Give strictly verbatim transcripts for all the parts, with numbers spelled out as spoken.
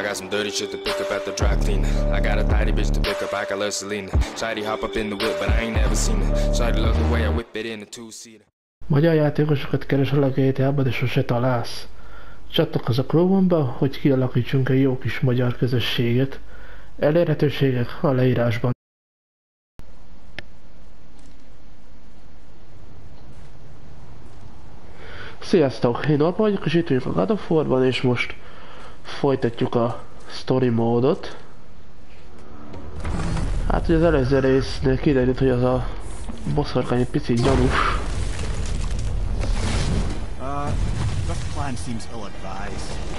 I got some dirty shit to pick up at the dry clean. I got a tidy bitch to pick up, I got love Selena. Shady hop up in the whip, but I ain't never seen it. Shady love the way I whip it in the two-seater. Magyar játékosokat keresel a gé té á-ban, de sose találsz. Csatlakozz a klónba, hogy kialakítsunk egy jó kis magyar közösséget. Elérhetőségek a leírásban. Sziasztok! Én Norma vagyok, és itt vagyunk a God of War-ban, és most folytatjuk a story módot. Hát, hogy az előző résznél kiderült, hogy az a boszorkány egy picit gyanús.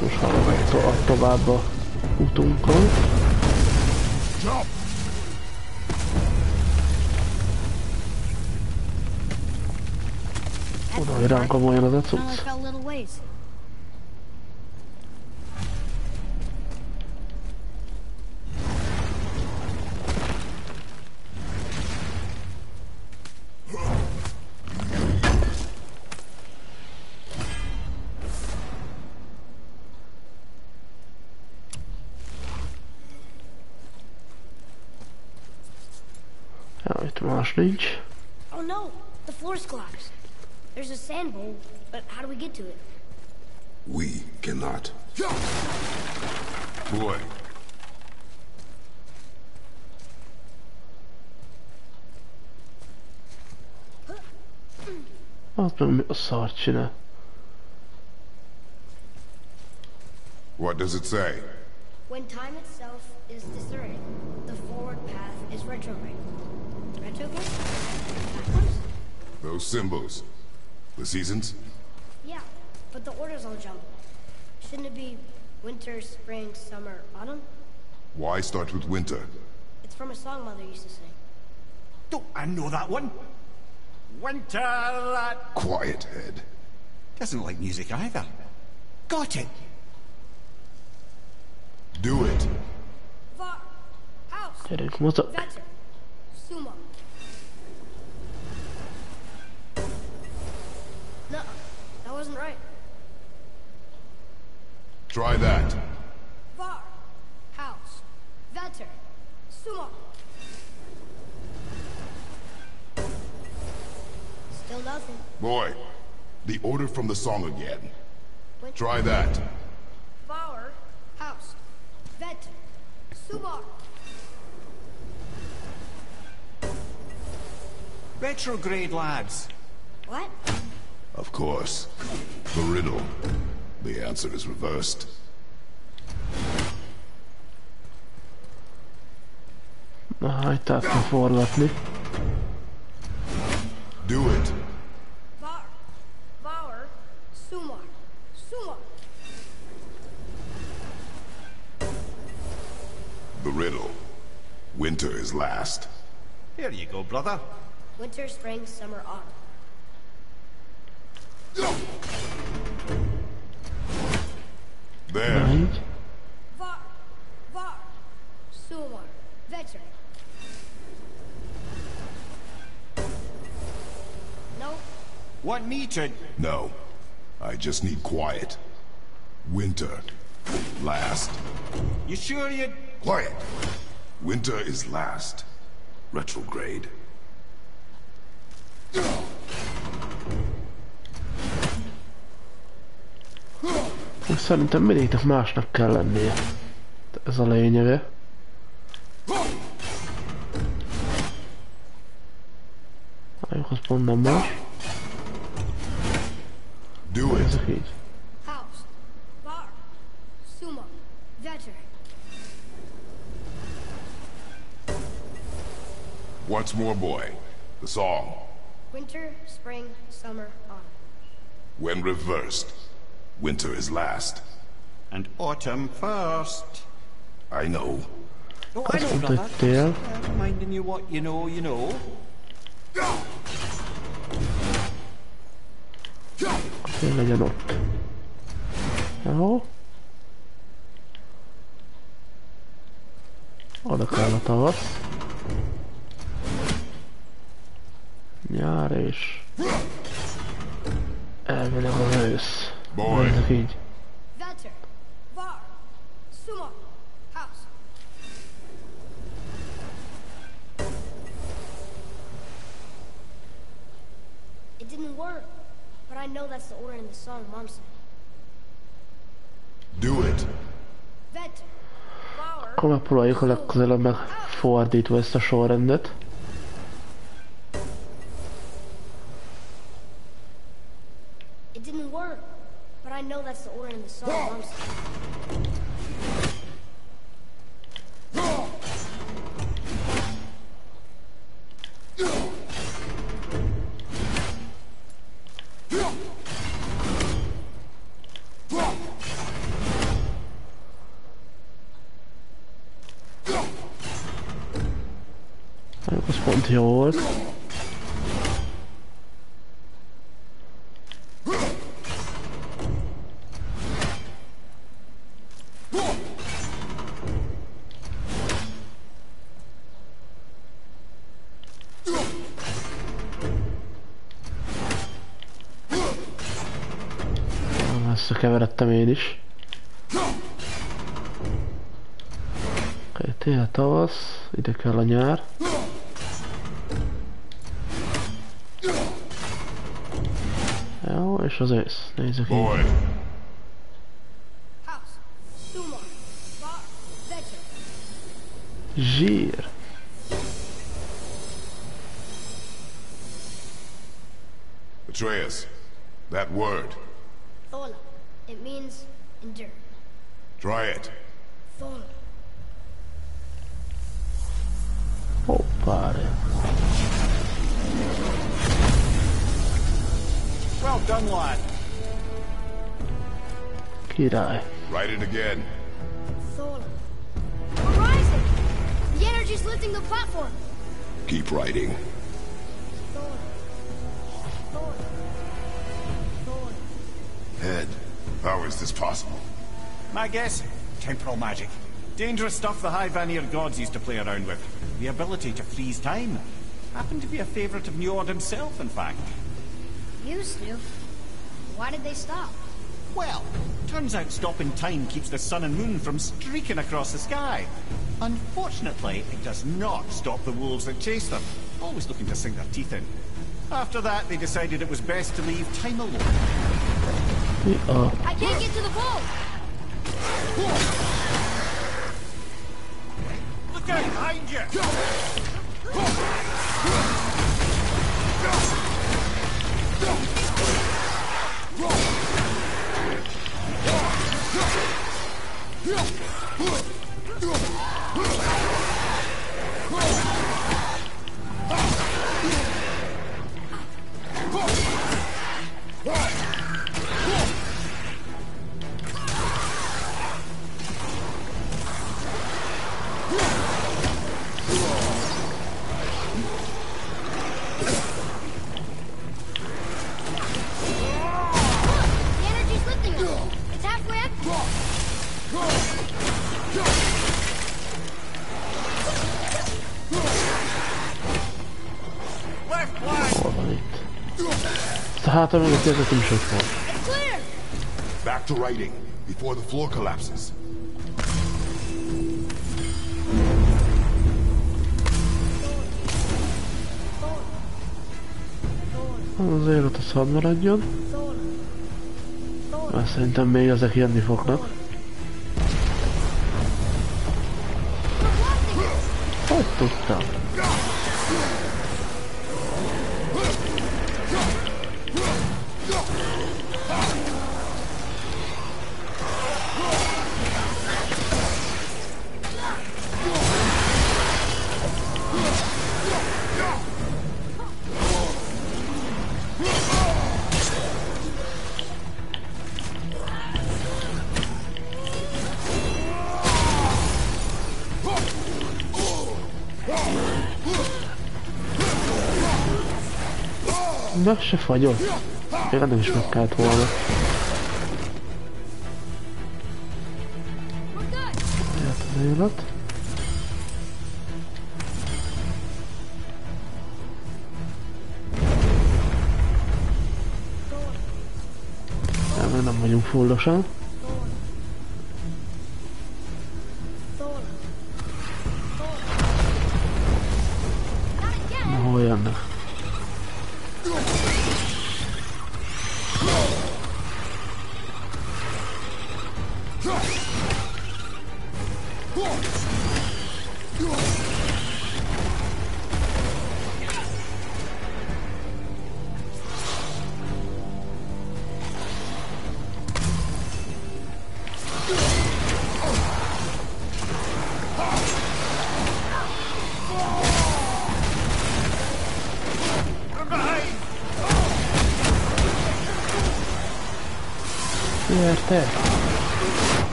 Most hallom tovább a utunkon. Oda, hogy ránk amolyan az a cucc. Oh no, the floor's collapsed. There's a sand bowl, but how do we get to it? We cannot. Boy. Azt mondom, a szart csinál. What does it say? When time itself is discerning, the forward path is retrograde. Those symbols. The seasons? Yeah, but the order's all jumbled. Shouldn't it be winter, spring, summer, autumn? Why start with winter? It's from a song Mother used to sing. Don't I know that one? Winter that... Quiet head. Doesn't like music either. Got it. Do it. Va... House. What's up? That's it. Suma. No, that wasn't right. Try that. Var, house, vetter, sumo. Still nothing. Boy, the order from the song again. When Try that. Var, house, vetter, sumo. Retrograde, lads. What? Of course. The riddle. The answer is reversed. I thought before, lovely. Do it. Bar. Bar. Sumar. Sumar. The riddle. Winter is last. Here you go, brother. Winter, spring, summer, autumn. There. Right. Var, var, sumar, vetter. No. Want me to? No. I just need quiet. Winter. Last. You sure you? Quiet. Winter is last. Retrograde. Szerintem mindegyiknek másnak kell lennie. Ez a lényege. Álljuk, azt mondom más. Do it. House, bar, sumo, vetter. Once more, boy. The song. Winter, spring, summer, autumn. When reversed. Winter is last. And autumn first. I know. Oh, I know, brother. Just, uh, minding you what you know, you know. Tényleg legyen ott. Jó. Oda kell a tavasz. Nyár és... elvileg az ősz. Boy. Vetter, var, sumar, know that's the order in the song Mom said. Do it. Akkor próbáljuk a legközelebb megfordítva ezt a sorrendet. It didn't work, but I know that's the order in the song Mom said. Yours. Összekeveredtem én is. Oké, tél, tavasz, ide kell a nyár. És az ősz. Nézzük így. Zsír. Atreus, that word. Thor. It means endure. Try it. Thor. Hoppá. Well done, lad. Kirai. Write it again. Thor. We're rising. The energy's lifting the platform. Keep writing. Thor. Thor. Thor. Head. How is this possible? My guess? Temporal magic. Dangerous stuff the high Vanir gods used to play around with. The ability to freeze time. Happened to be a favorite of Njord himself, in fact. Used to. Why did they stop? Well, turns out stopping time keeps the sun and moon from streaking across the sky. Unfortunately, it does not stop the wolves that chase them, always looking to sink their teeth in. After that, they decided it was best to leave time alone. Uh-oh. I can't get to the pole! Look out behind you! Back to writing before the floor collapses. Azért ott a szab maradjon. Mert szerintem még ezek jönni fognak. Hogy tudtam? Na, se fagyott. Tényleg nem is meg kellett volna. Jött az élet. Nem, mert nem vagyunk fullosan. Na, hol jönnek?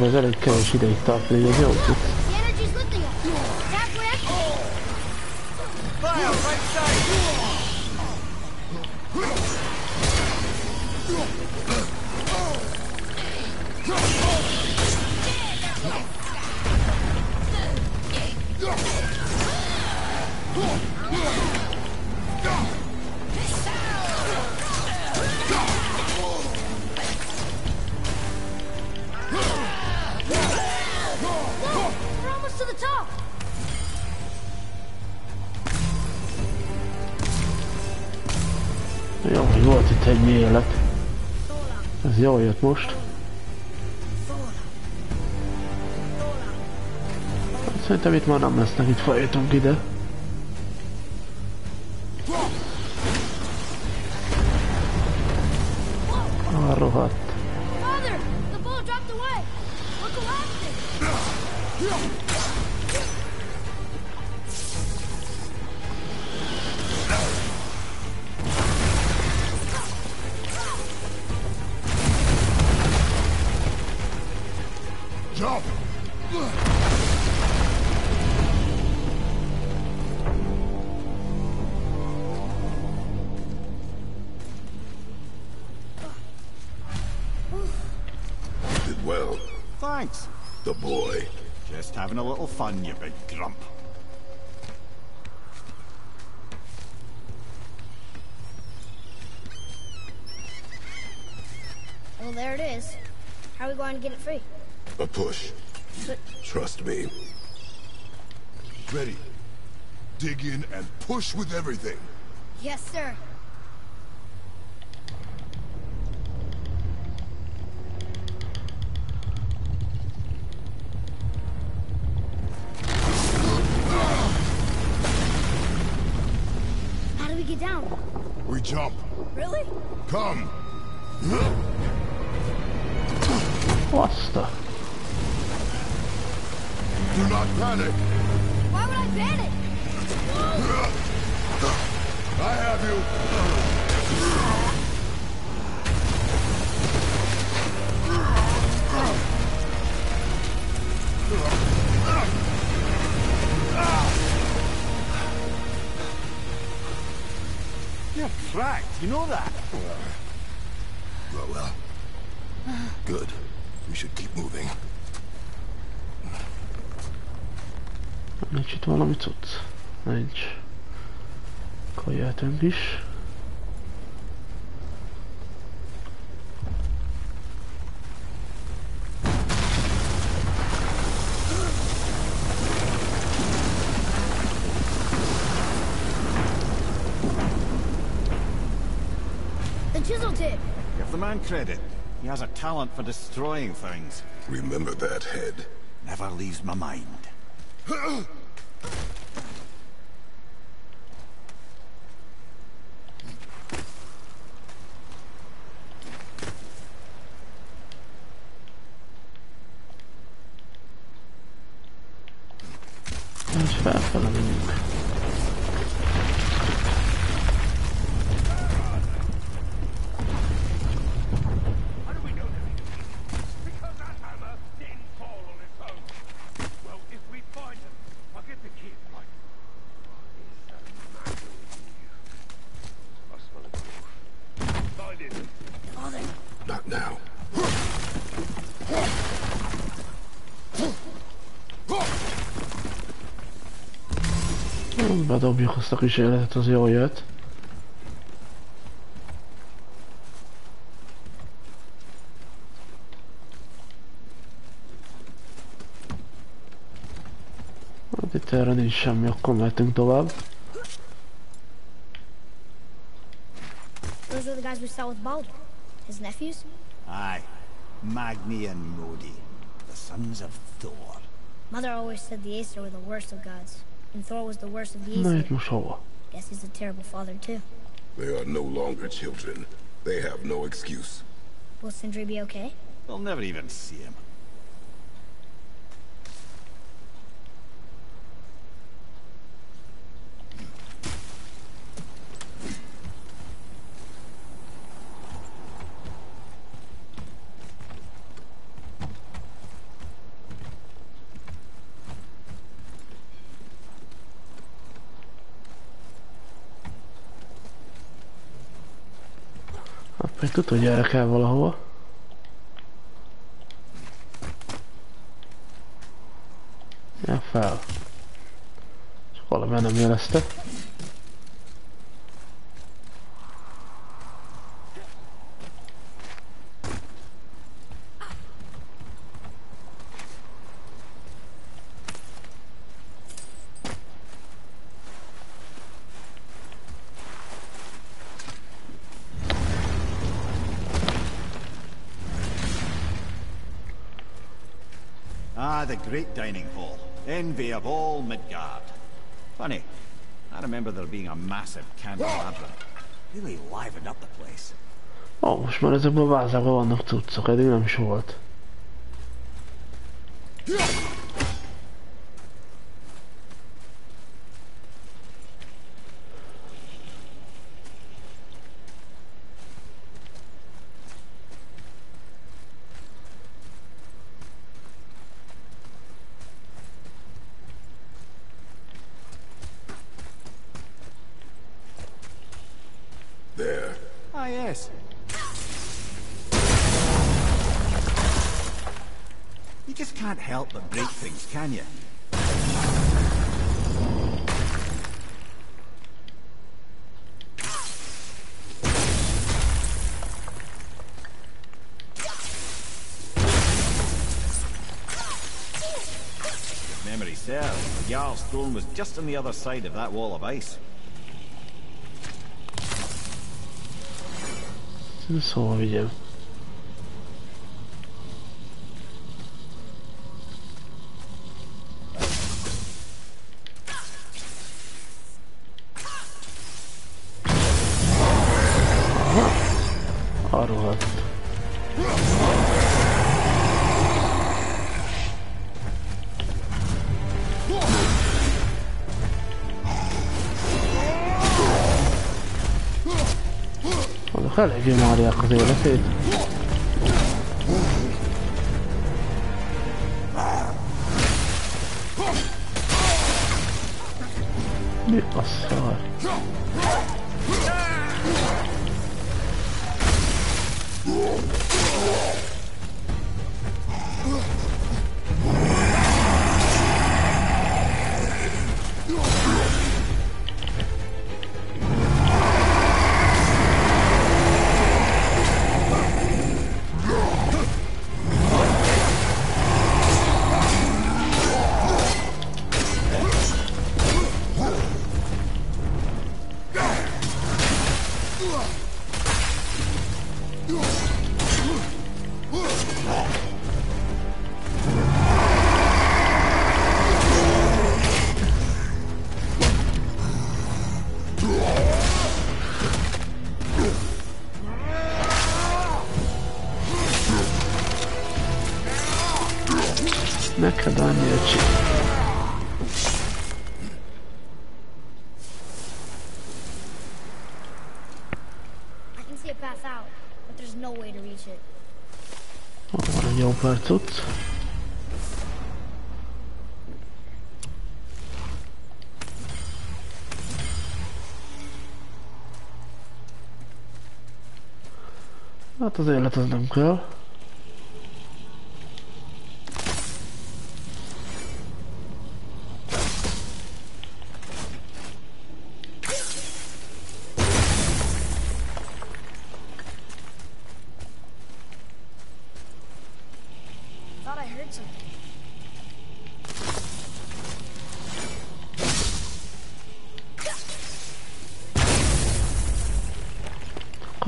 Az elég kevés ideig tart, pedig ez jó tud. Jól jött most. Szerintem itt már nem lesznek, itt feljöttünk ide. Ah, rohadt. Having a little fun, you big grump. Well, there it is. How are we going to get it free? A push. But trust me. Ready. Dig in and push with everything. Yes, sir. Jump. Really? Come. What's the? Do not panic. Why would I panic? Whoa. I have you. You're cracked, you know that. Well, well, well. Good. We should keep moving. Nincs itt valami cucc? Nincs. Akkor jöhetünk is. Credit. He has a talent for destroying things. Remember that head. Never leaves my mind. Bedobjuk azt a kísérletet, az jól jött. Hát itt erre nincs semmi, akkor mehetünk tovább. Those are the guys we saw with Baldr, his nephews. Aye. Magni and Modi, the sons of Thor. Mother always said the Aesir were the worst of gods, and Thor was the worst of the Aesir. Guess he's a terrible father too. They are no longer children. They have no excuse. Will Sindri be okay? They'll never even see him. Még tudod, hogy erre kell valahova. Ja, fel. Csak valamelyik nem jelezte. Great dining hall, envy of all Midgard. Funny, I remember there being a massive candelabra. Really livened up the place. Oh, most már ezekben a vázában vannak cuccok, eddig nem is volt. Can you? If memory serves, the Jarl's throne was just on the other side of that wall of ice. This over here. Eléggé márják az életét. Mi a szar? Cucc. Hát az élet az nem kell.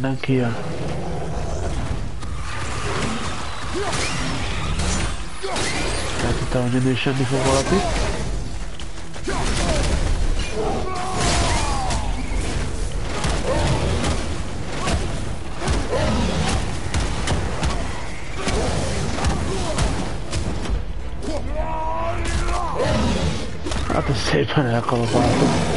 Thank you. Tehát itt ahogy idősödni fog valaki. Hát ezt szépen elkalapáltuk.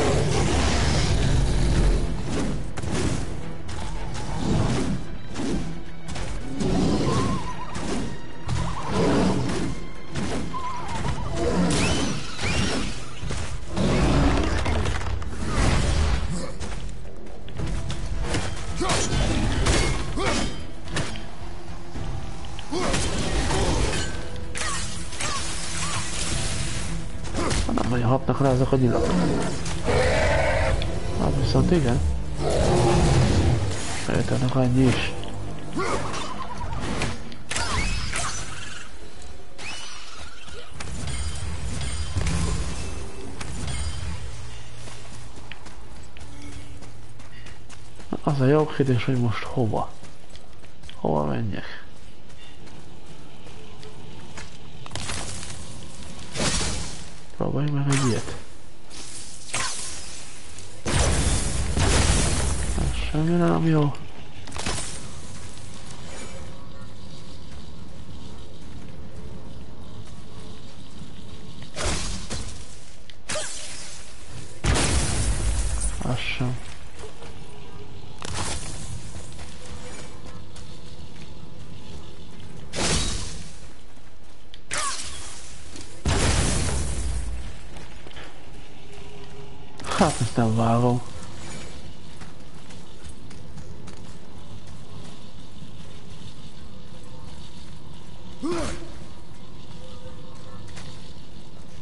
Ezek a gyilak. Hát viszont igen. Értenek annyi is. Az a jó kérdés, hogy most hova? Hova menjek? Próbálj meg egy ilyet. Semmi nem jó. Az sem. Hát ezt nem várom.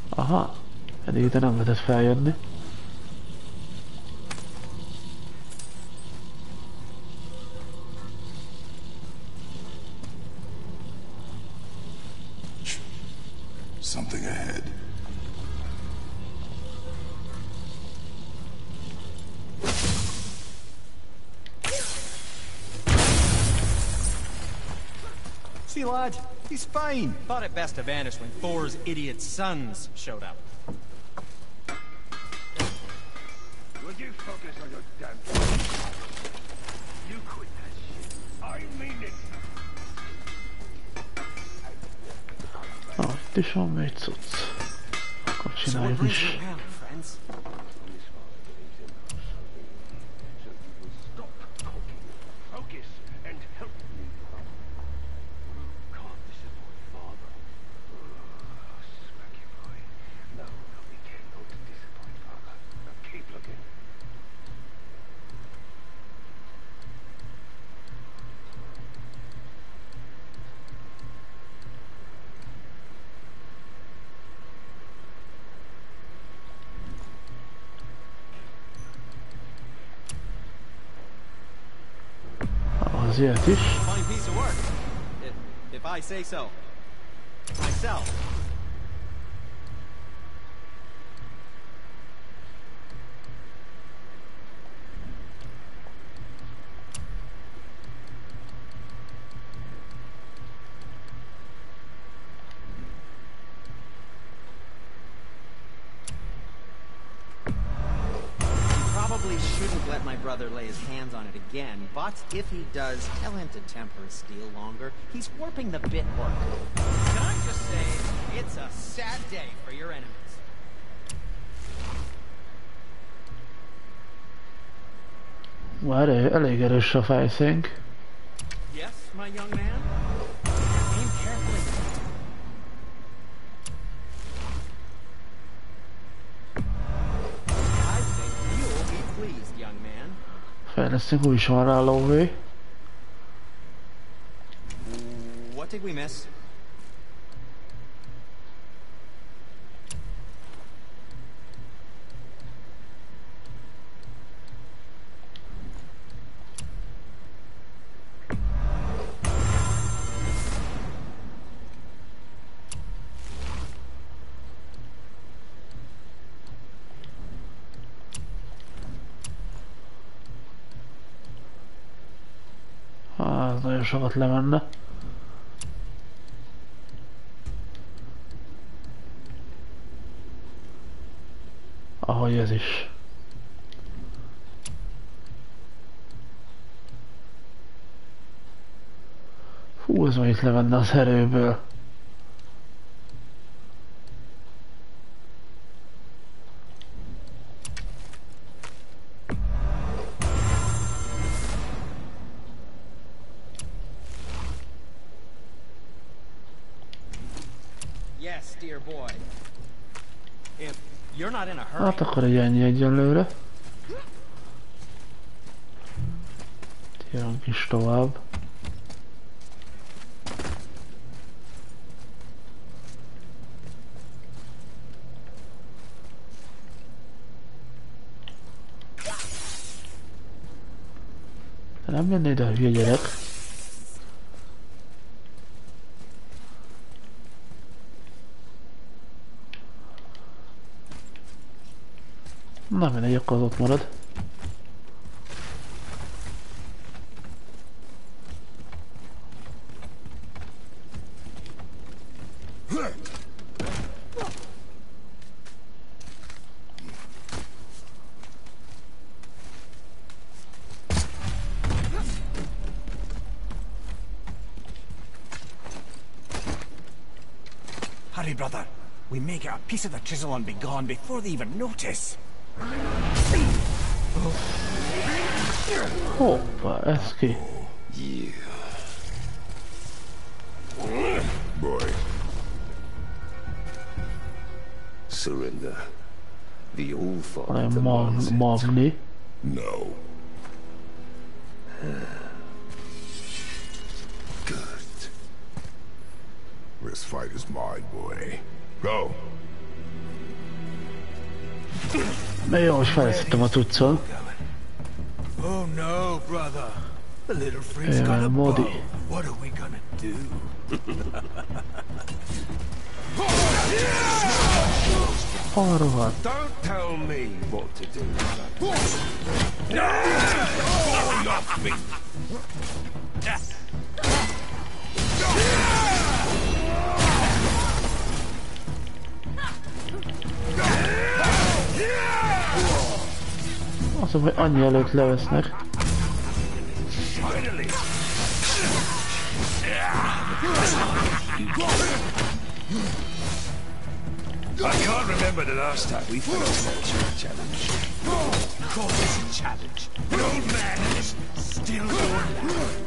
Aha, eddig itt nem lehetett feljönni. He's fine. Thought it best to vanish when Thor's idiot sons showed up. Would you focus on your damn... You quit that shit. I mean it. Oh, this one made sense. So we're losing ground, friends. Stop talking. Focus and help me. Asiatisch. Fine piece of work, if, if I say so. Myself. Brother lay his hands on it again, but if he does, tell him to temper his steel longer. He's warping the bit work. Can I just say, it's a sad day for your enemies. What a alligator of I think. Yes, my young man. Aim carefully. Fejlesztünk új sarrálóvé. What did we miss? Sokat lemenne. Ahogy ez is. Fú, ez majd levenne az erőből. Hát akkor egy ennyi egyenlőre. Jönk is tovább. Nem jönne ide a hülye gyerek. Na mindegy, akkor az ott marad. Hurry, brother. We may get a piece of the chisel and be gone before they even notice. Opa, ez ki. Boy. Surrender. The old father demands it. Magni. No. Good. This fight is mine, boy. Go. Na jó, most felesztettem a tuccal. Oh no, brother. The little friend's got a bow. What are we gonna do? Don't tell me what to do. Azt mondom, hogy annyi előtt levesznek. I can't remember the last time we faced a challenge. Of course it's a challenge. The old man is still alive.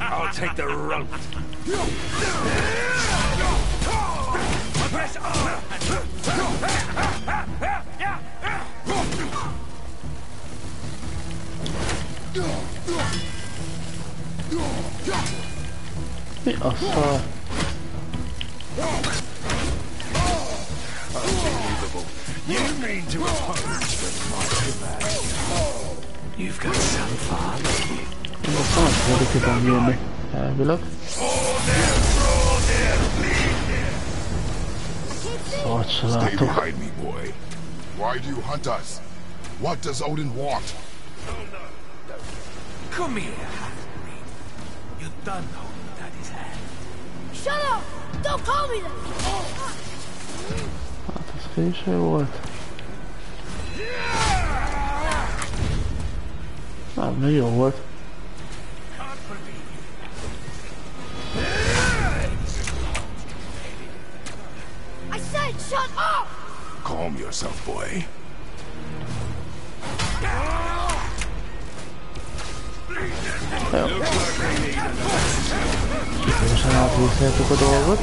I'll take the rope. Press on. Mi a szar? You've got some fun, haven't you? Have a look. Stay behind me, boy. Why do you hunt us? What does Odin want? Come here, Valkyrie. You don't hold that his hand. Shut up! Don't call me that! What a fish or what? I don't know what. I said shut up! Calm yourself, boy. Help. There's an obvious way to go over. That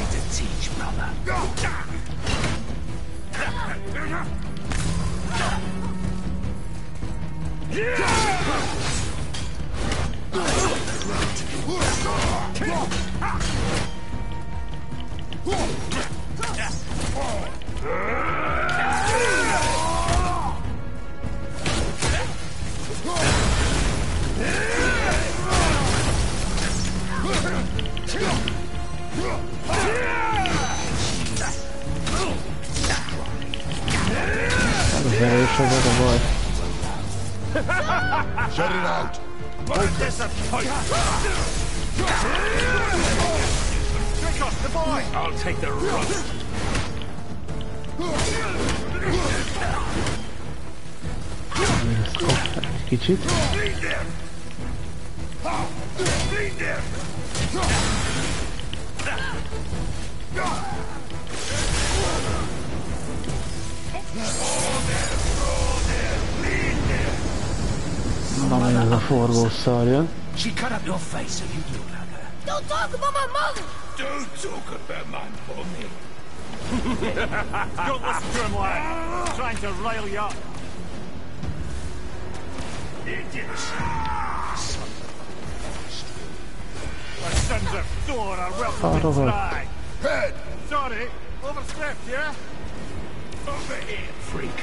was very sure what. Shut it out. What disappointment. Take off the boy. I'll take the run. Get you. Mamma mia, la forvo storia. She cut up your face so you look like her. Don't talk about my mother! Don't talk about my mommy. Don't listen to him, lad. Trying to rail you up. Idiots! The sons of Thor are welcome inside. Head! Sorry, overstepped, yeah? Over here, freak.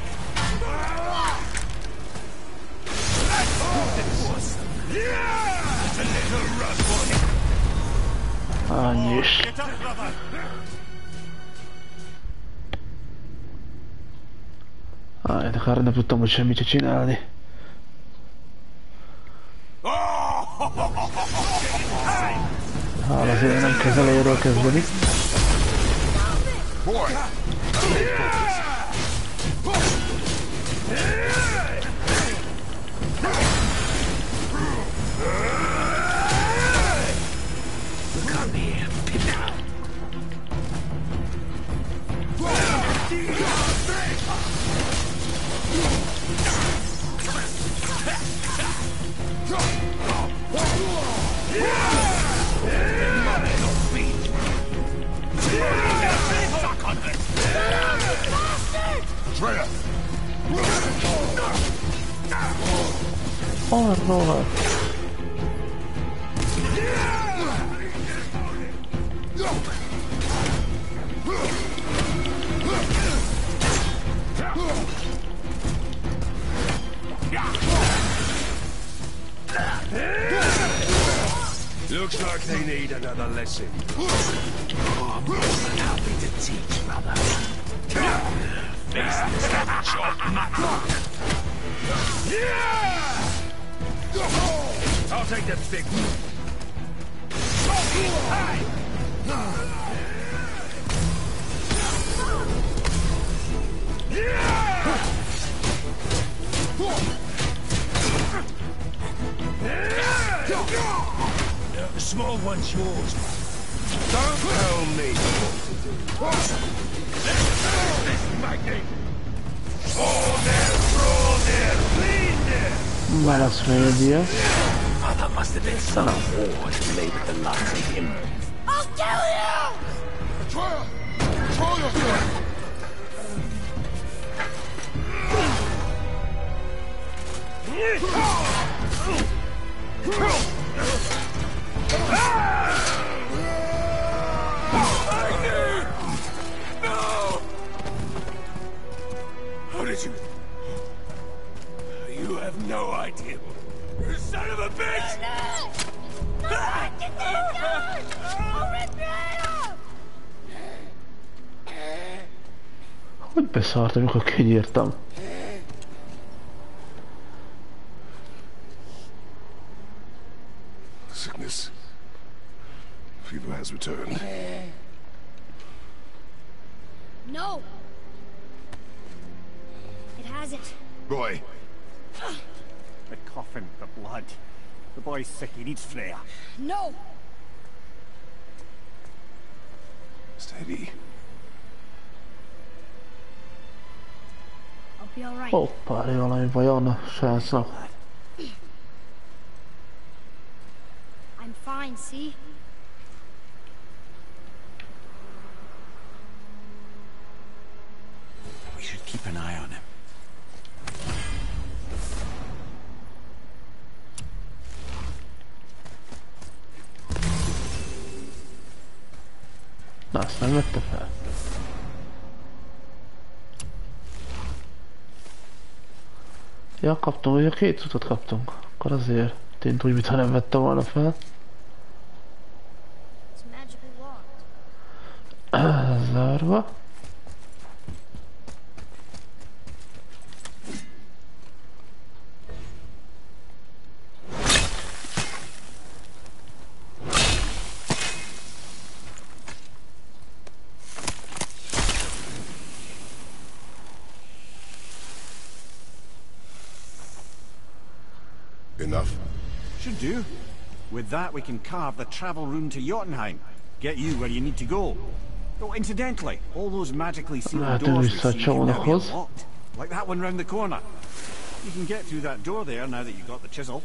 Ah, nice. Ah, I don't know if I'm going to be able to do that. Ah, that's it. I'm going to be able to do that. Come here, pit out. Oh, no. Looks like they need another lesson. Oh, I'm more than happy to teach, brother. Face this little job, yeah! I'll take that big one. Yeah! The small one's yours. Don't tell me what to do. Let's do this, Magni. All there, roll there, bleed there. What else for you? Mother must have been some of war to be able to laugh at him. Beszartam, amikor kinyírtam. Sickness. Fever has returned. No. It hasn't. Boy. The coffin, the blood. The boy's sick. He needs Freya. No. Steady. Hoppá, ei ole vajon säänsä. I'm fine, see? We should keep an eye on him. Näistä on vettä päällä. Ja, kaptunk, ugye két utat kaptunk. Akkor azért tűnt úgy, mintha nem vette volna fel. Zárva. Do. With that, we can carve the travel rune to Jotunheim, get you where you need to go. Though incidentally, all those magically sealed doors we see can now be unlocked, like that one round the corner. You can get through that door there now that you've got the chisel.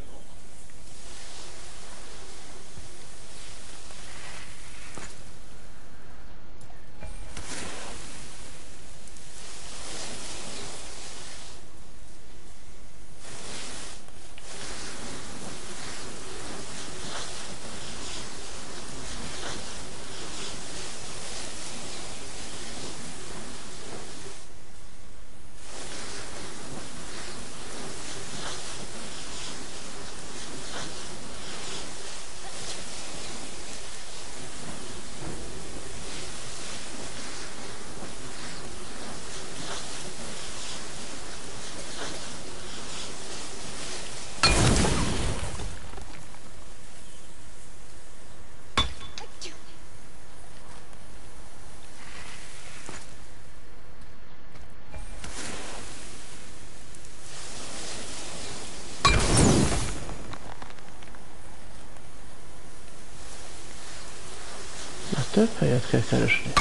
Több helyet kell keresni.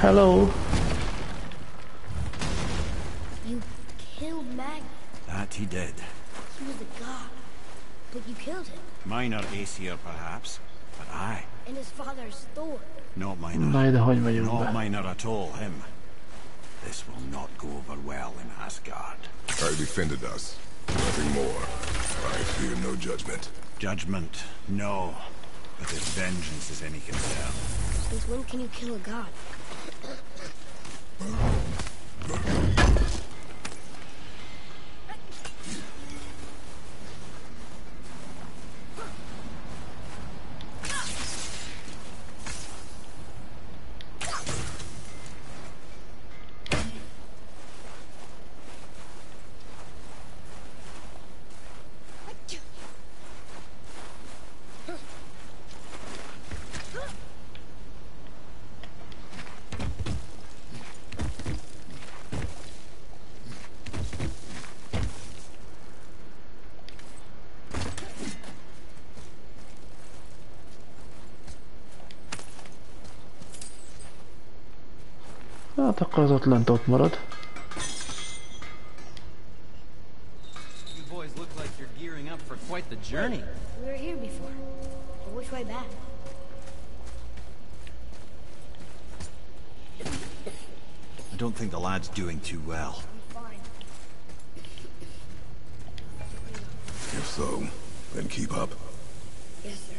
Hello. You killed Magni. That he did. He was a god, but you killed him. Minor Aesir, perhaps, but I. And his father's Thor. Not minor. Not minor at all. Him. This will not go over well in Asgard. I defended us. Nothing more. I fear no judgment. Judgment? No. But if vengeance is any concern. Since when can you kill a god? Hát akkor az ott lent ott marad. You boys look like you're journey. We were here before. But which way back? I don't think the lad's doing too well. I'm fine. If so, then keep up. Yes, sir.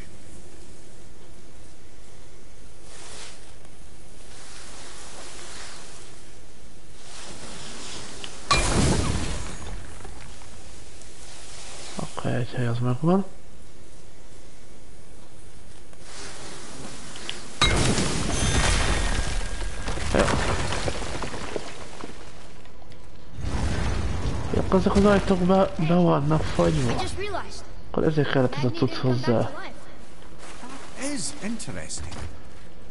Okay, here's my one. I just realized. It is interesting.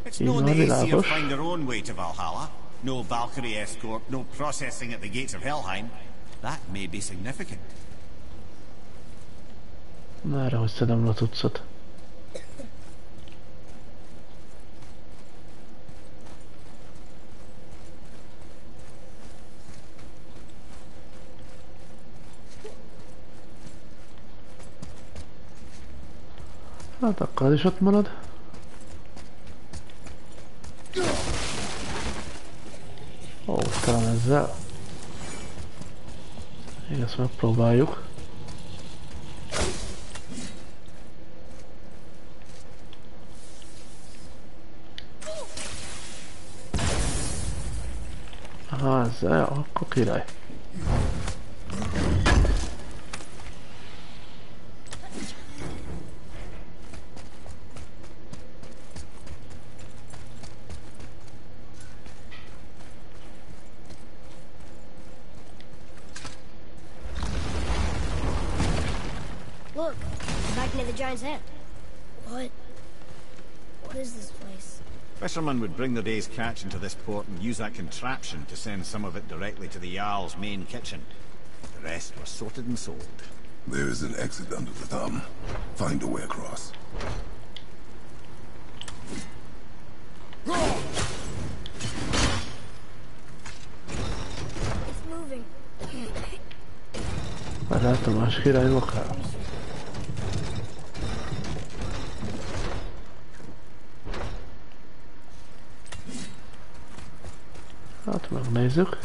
It's no the Aesir find their own way to Valhalla. No Valkyrie escort, no processing at the gates of Helheim. That may be significant. Nára, hogy szedem a tucot. Hát akkor is ott marad. Ó, talán ezzel. Én ezt megpróbáljuk. Aha, ezzel, akkor király. What? What is this place? Fishermen would bring their day's catch into this port and use that contraption to send some of it directly to the Jarl's main kitchen. The rest were sorted and sold. There is an exit under the thumb. Find a way across. It's moving. I have to watch it. I look out. Hát megnézzük.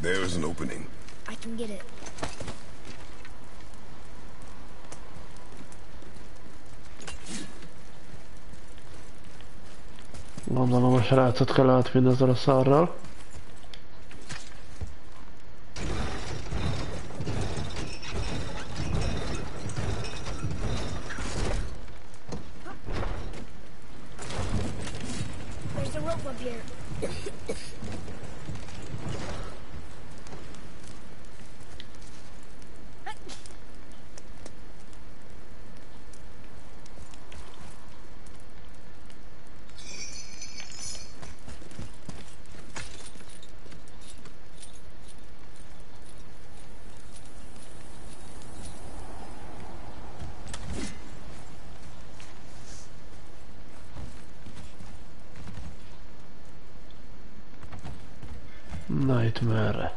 There is an opening. I can get it. Gondolom a srácot kell átvinni ezzel a szárral. Nightmare.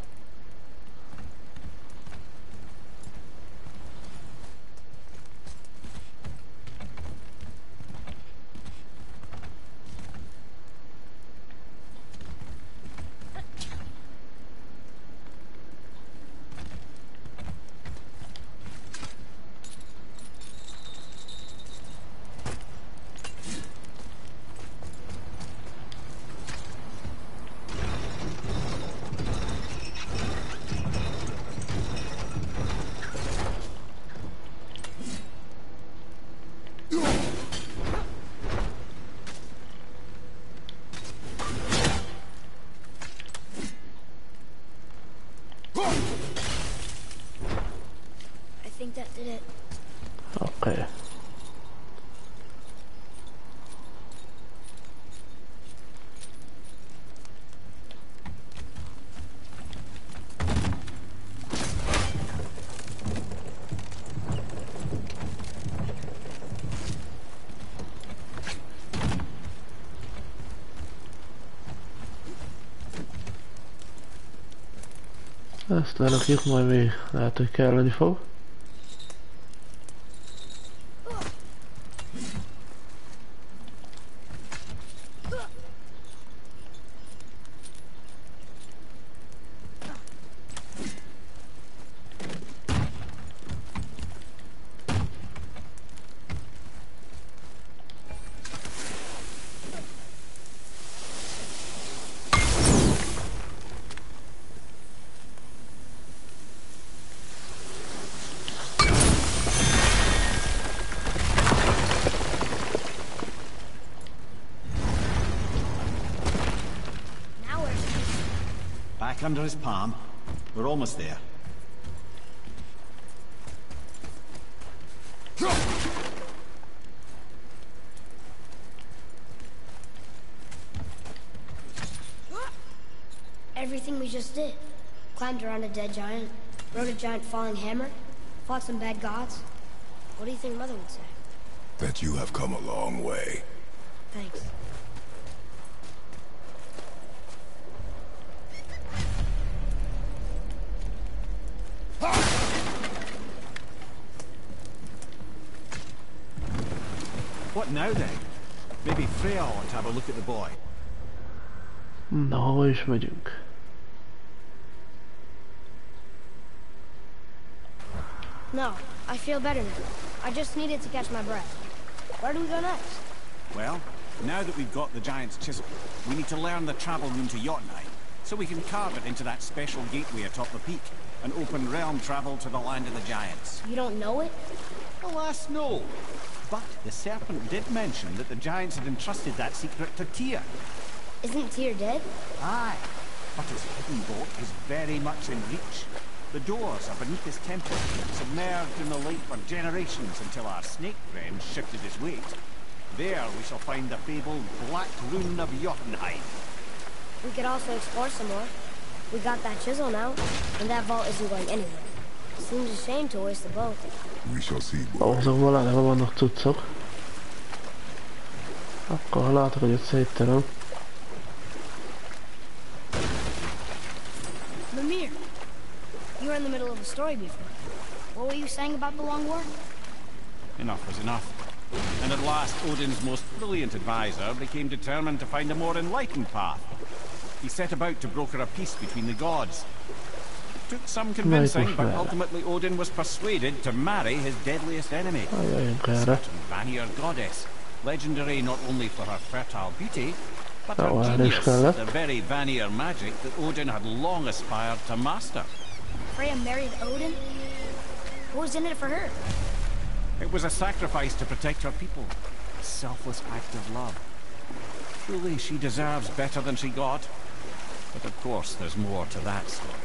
Okay. Azt lerakjuk, majd még lehet, hogy kelleni fog. Under his palm. We're almost there. Everything we just did. Climbed around a dead giant, rode a giant falling hammer, fought some bad gods. What do you think Mother would say? That you have come a long way. Thanks. Now then, maybe Freya ought to have a look at the boy. No, is megyünk. No, I feel better now. I just needed to catch my breath. Where do we go next? Well, now that we've got the giant's chisel, we need to learn the travel room to Jotunheim, so we can carve it into that special gateway atop the peak and open realm travel to the land of the giants. You don't know it? Alas, no. But the serpent did mention that the giants had entrusted that secret to Tyr. Isn't Tyr dead? Aye, but his hidden boat is very much in reach. The doors are beneath his temple, submerged in the lake for generations until our snake friend shifted his weight. There we shall find the fabled Black Rune of Jotunheim. We could also explore some more. We got that chisel now, and that vault isn't going anywhere. Seems a shame to waste the boat. We shall see. Azok valahol vannak cuccok. Akkor ha látok, hogy ott szétterem. Mimir, you were in the middle of a story before. What were you saying about the long war? Enough was enough. And at last Odin's most brilliant advisor became determined to find a more enlightened path. He set about to broker a peace between the gods. It took some convincing, but ultimately Odin was persuaded to marry his deadliest enemy, a certain Vanir goddess, legendary not only for her fertile beauty, but her genius, the very Vanir magic that Odin had long aspired to master. Freya married Odin? What was in it for her? It was a sacrifice to protect her people, a selfless act of love. Truly, she deserves better than she got. But of course, there's more to that story.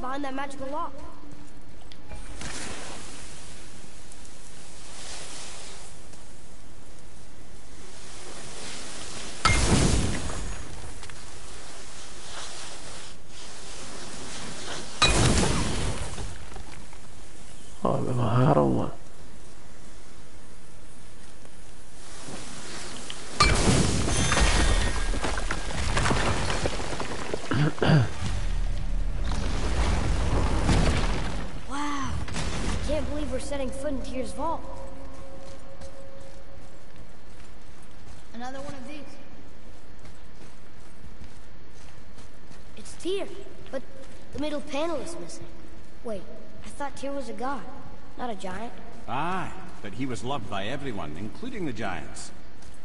Behind that magical lock. Foot in Tyr's vault. Another one of these. It's Tyr, but the middle panel is missing. Wait, I thought Tyr was a god, not a giant. Aye, but he was loved by everyone, including the giants.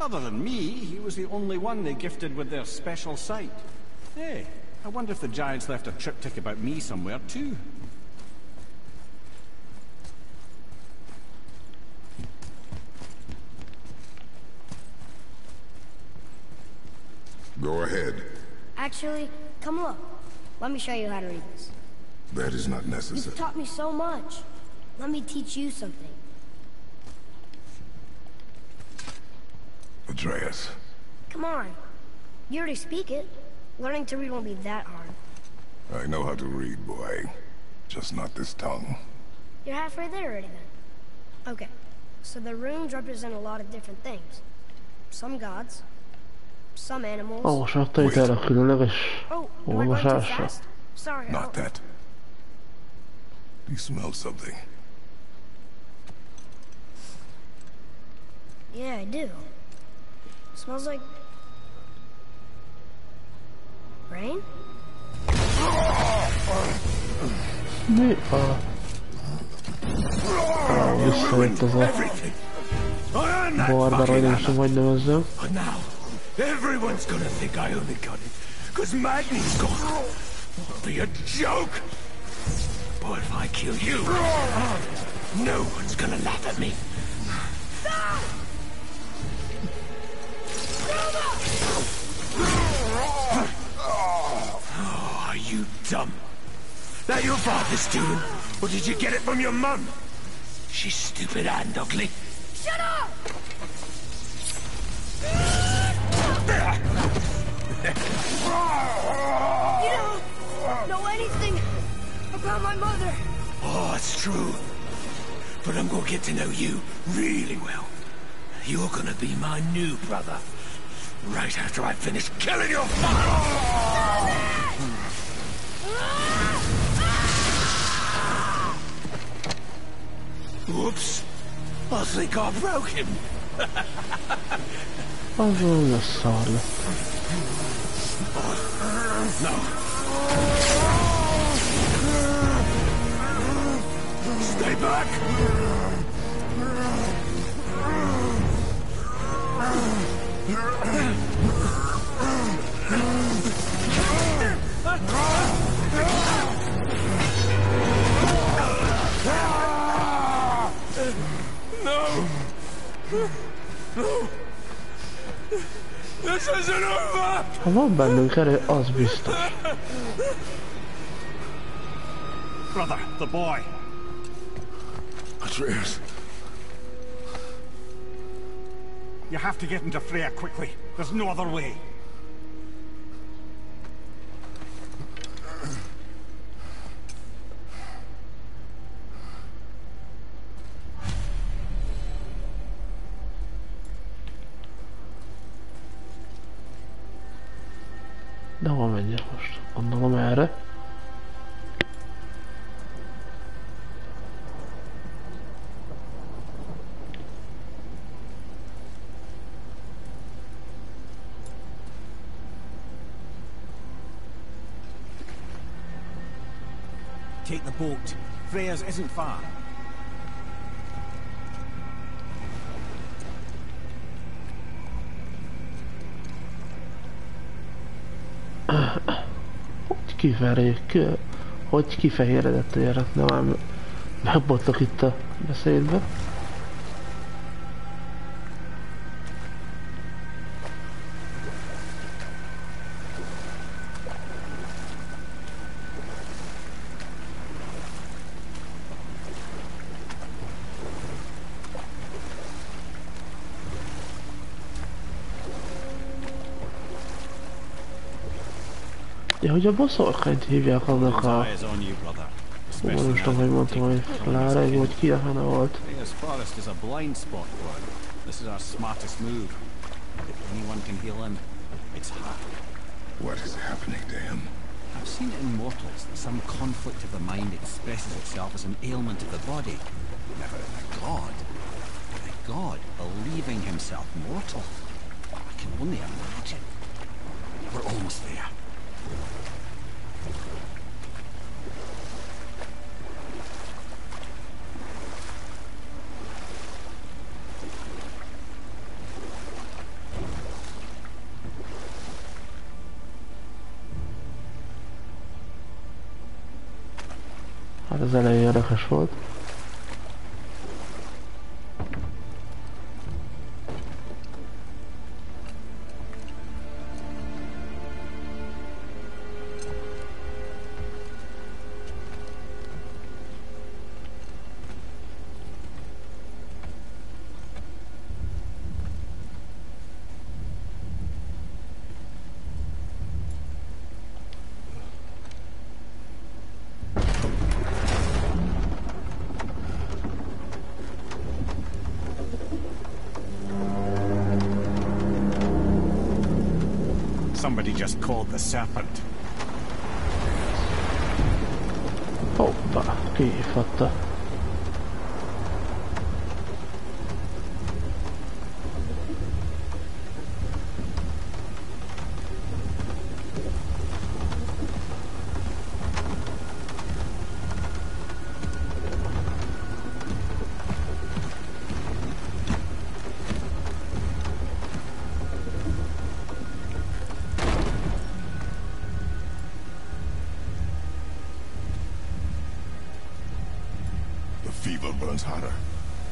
Other than me, he was the only one they gifted with their special sight. Hey, I wonder if the giants left a triptych about me somewhere too. Go ahead. Actually, come look. Let me show you how to read this. That is not necessary. You've taught me so much. Let me teach you something. Atreus. Come on. You already speak it. Learning to read won't be that hard. I know how to read, boy. Just not this tongue. You're halfway there already, then. Okay. So the runes represent a lot of different things. Some gods. Some animals. Oh, oh, sorry. Not that. Do you smell something? Yeah, I do. It smells like rain. We are. But now, everyone's gonna think I only got it because Magni's gone. It'll be a joke. But if I kill you, no one's gonna laugh at me. Oh, are you dumb? That your father's doing? Or did you get it from your mum? She's stupid and ugly. Shut up! You don't know anything about my mother. Oh, it's true. But I'm gonna get to know you really well. You're gonna be my new brother. Right after I finish killing your father! Whoops! I think I broke him! I'm really sorry. No! Stay back! No! No! This isn't over! I love Bandukare Osbistos. Brother, the boy! Atreus. You have to get into Freya quickly. There's no other way. Devam edeceğiz hoş. Ondan meğere. Take the boat. Freya's isn't far. Hogy kifejtjük? Hogy kifejtjük a járat? Nem ám behúztak itt a beszédbe. Hogy a boszorkányt hívják annak a... Hú, most tudom, hogy mondtam, hogy Lára volt, ki a Hanna volt. What is happening to him? I've seen it in mortals that some conflict of the mind expresses itself as an ailment of the body. Never in a god. But a god believing himself mortal. I can only imagine. We're almost there. Hát az elején érdekes volt. Somebody just called the serpent. Hoppa, okej, okay, fatta.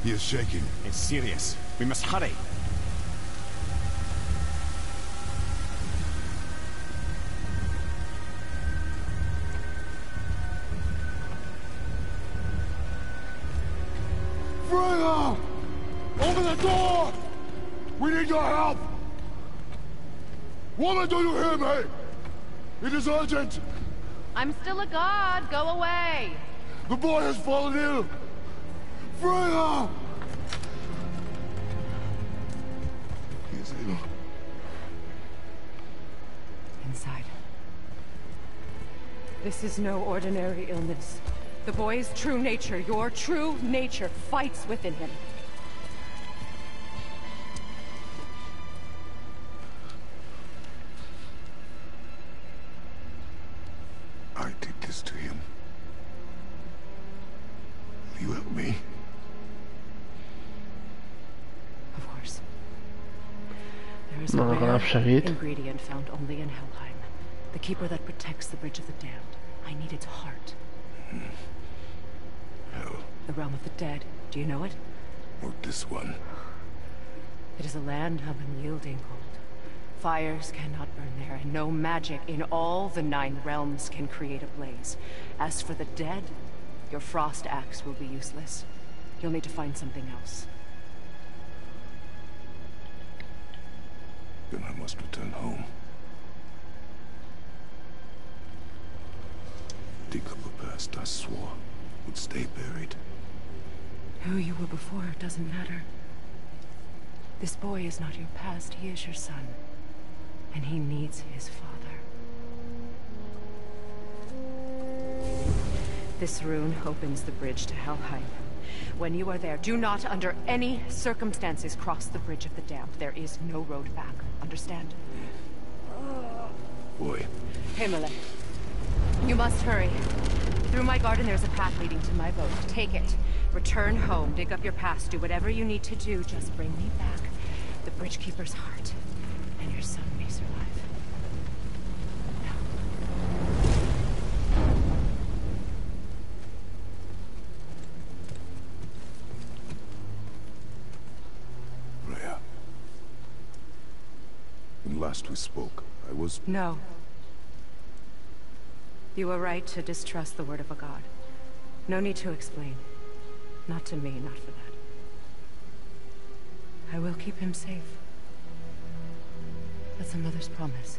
He is shaking. It's serious. We must hurry. Freya! Open the door! We need your help! Woman, do you hear me? It is urgent! I'm still a god. Go away! The boy has fallen ill! Freya! He is ill. Inside. This is no ordinary illness. The boy's true nature, your true nature, fights within him. I did this to him. Will you help me? There is a rare ingredient found only in Helheim. The keeper that protects the bridge of the damned. I need its heart. Mm. Hell. The realm of the dead. Do you know it? Or this one? It is a land of unyielding cold. Fires cannot burn there, and no magic in all the Nine Realms can create a blaze. As for the dead, your frost axe will be useless. You'll need to find something else. Then I must return home. Dig up the past I swore would stay buried. Who you were before doesn't matter. This boy is not your past, he is your son. And he needs his father. This rune opens the bridge to Helheim. When you are there, do not under any circumstances cross the bridge of the damned. There is no road back. Understand? Boy. Himalay. You must hurry. Through my garden there's a path leading to my boat. Take it. Return home. Dig up your past. Do whatever you need to do. Just bring me back. The bridge keeper's heart. And your son may survive. Last we spoke, I was... No. You were right to distrust the word of a god. No need to explain. Not to me, not for that. I will keep him safe. That's a mother's promise.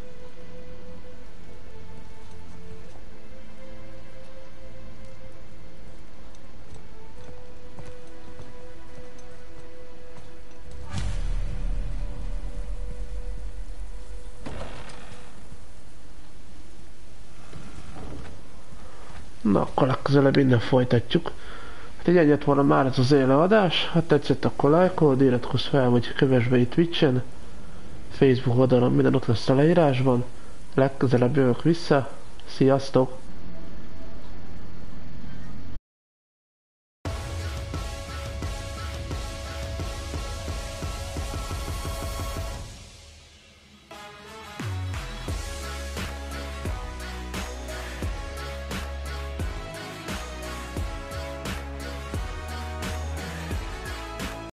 Na, akkor legközelebb innen folytatjuk. Hát így ennyit volna már ez az élőadás. Ha tetszett, akkor lájkold, iratkozz fel, vagy kövess be itt Twitchen. Facebook oldalon minden ott lesz a leírásban. Legközelebb jövök vissza. Sziasztok!